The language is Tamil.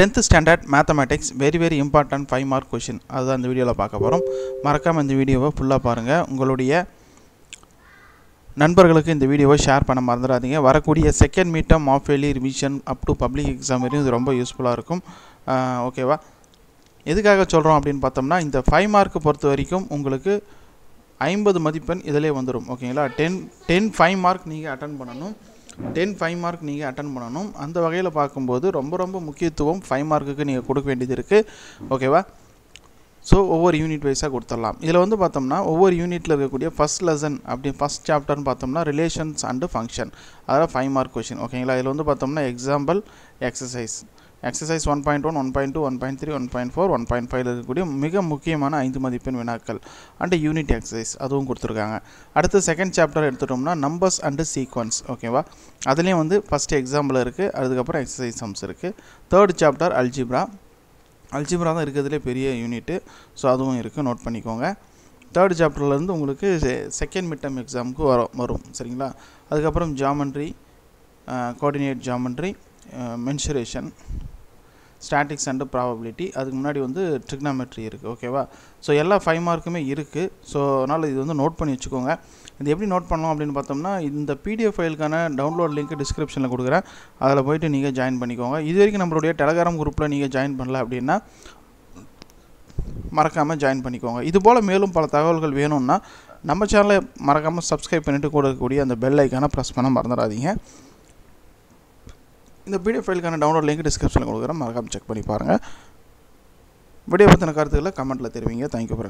10th standard mathematics very important 5 mark question. அதுதான் இந்த வீடியோல பார்க்க போறோம். மறக்காம இந்த வீடியோவை ஃபுல்லா பாருங்க. உங்களுடைய நண்பர்களுக்கு இந்த வீடியோவை ஷேர் பண்ண மறந்துடாதீங்க. வரக்கூடிய செகண்ட் மீட் டர்ம் ஆஃப் ஃபெயிலி revision up to public exam வரையும் இது ரொம்ப யூஸ்ஃபுல்லா இருக்கும். ஓகேவா? எதுக்காக சொல்றோம் அப்படினு பார்த்தோம்னா இந்த 5 மார்க் பொறுத்த வரைக்கும் உங்களுக்கு 50 மதிப்பெண் இதிலே வந்துரும். ஓகேங்களா? 10 5 மார்க் நீங்க அட்டெண்ட் பண்ணனும். 10 5 மார்க் நீங்க அட்டெண்ட் பண்ணனும். அந்த வகையில பாக்கும்போது ரொம்ப முக்கியத்துவம் 5 மார்க்குக்கு நீங்க கொடுக்க வேண்டியது இருக்கு. ஓகேவா? சோ ஒவ்வொரு யூனிட் வைஸா கொடுத்துறலாம். இதுல வந்து பார்த்தோம்னா ஒவ்வொரு யூனிட்ல இருக்கக்கூடிய ஃபர்ஸ்ட் லெசன் அப்படி ஃபர்ஸ்ட் சாப்டர்னு பார்த்தோம்னா ரிலேஷன்ஸ் அண்ட் ஃபங்க்ஷன். அதாவது 5 மார்க் क्वेश्चन. ஓகேங்களா? இதுல வந்து பார்த்தோம்னா எக்ஸாம்பிள் எக்சர்சைஸ் Exercise 1.1, 1.2, 1.3, 1.4, 1.5 இருக்கக்கூடிய மிக முக்கியமான 5 மதிப்பெண் வினாக்கள் அண்ட் யூனிட் எக்ஸசைஸ் அதுவும் கொடுத்துருக்காங்க. அடுத்து செகண்ட் சாப்டர் எடுத்துட்டோம்னா நம்பர்ஸ் அண்ட் சீக்வன்ஸ். ஓகேவா? அதுலேயும் வந்து ஃபஸ்ட்டு எக்ஸாம்பிள் இருக்குது, அதுக்கப்புறம் எக்ஸசைஸ் சம்ஸ் இருக்குது. தேர்ட் சாப்டர் அல்ஜிப்ரா தான் இருக்கிறதுலே பெரிய யூனிட்டு. ஸோ அதுவும் இருக்குது, நோட் பண்ணிக்கோங்க. தேர்ட் சாப்டர்லேருந்து உங்களுக்கு செகண்ட் மிட் டர்ம் எக்ஸாமுக்கு வரும். சரிங்களா? அதுக்கப்புறம் geometry, coordinate geometry, mensuration, statistics and probability, அதுக்கு முன்னாடி வந்து ட்ரிக்னாமெட்ரி இருக்குது. ஓகேவா? ஸோ எல்லா 5 மார்க்குமே இருக்குது. ஸோ அதனால் இது வந்து நோட் பண்ணி வச்சுக்கோங்க. இது எப்படி நோட் பண்ணலாம் அப்படின்னு பார்த்தோம்னா இந்த பிடிஎஃப் ஃபைலுக்கான டவுன்லோட் லிங்க் டிஸ்கிரிப்ஷனில் கொடுக்குறேன், அதில் போய்ட்டு நீங்கள் ஜாயின் பண்ணிக்கோங்க. இது வரைக்கும் நம்மளுடைய டெலகிராம் குரூப்பில் நீங்கள் ஜாயின் பண்ணல அப்படின்னா மறக்காமல் ஜாயின் பண்ணிக்கோங்க. இதுபோல் மேலும் பல தகவல்கள் வேணும்னா நம்ம சேனலை மறக்காமல் சப்ஸ்கிரைப் பண்ணிவிட்டு கூட இருக்கக்கூடிய அந்த பெல் ஐக்கானை ப்ரெஸ் பண்ண மறந்துடாதீங்க. இந்த பிடிஎஃப் ஃபைலுக்கான டவுன்லோட் லிங்க் டிஸ்கிரிப்ஷனில் கொடுக்குறேன், மறக்காமல் செக் பண்ணி பாருங்கள். வீடியோ பற்றின கருத்துக்களை கமெண்ட்டில் தெரிவிங்க. Thank you friends.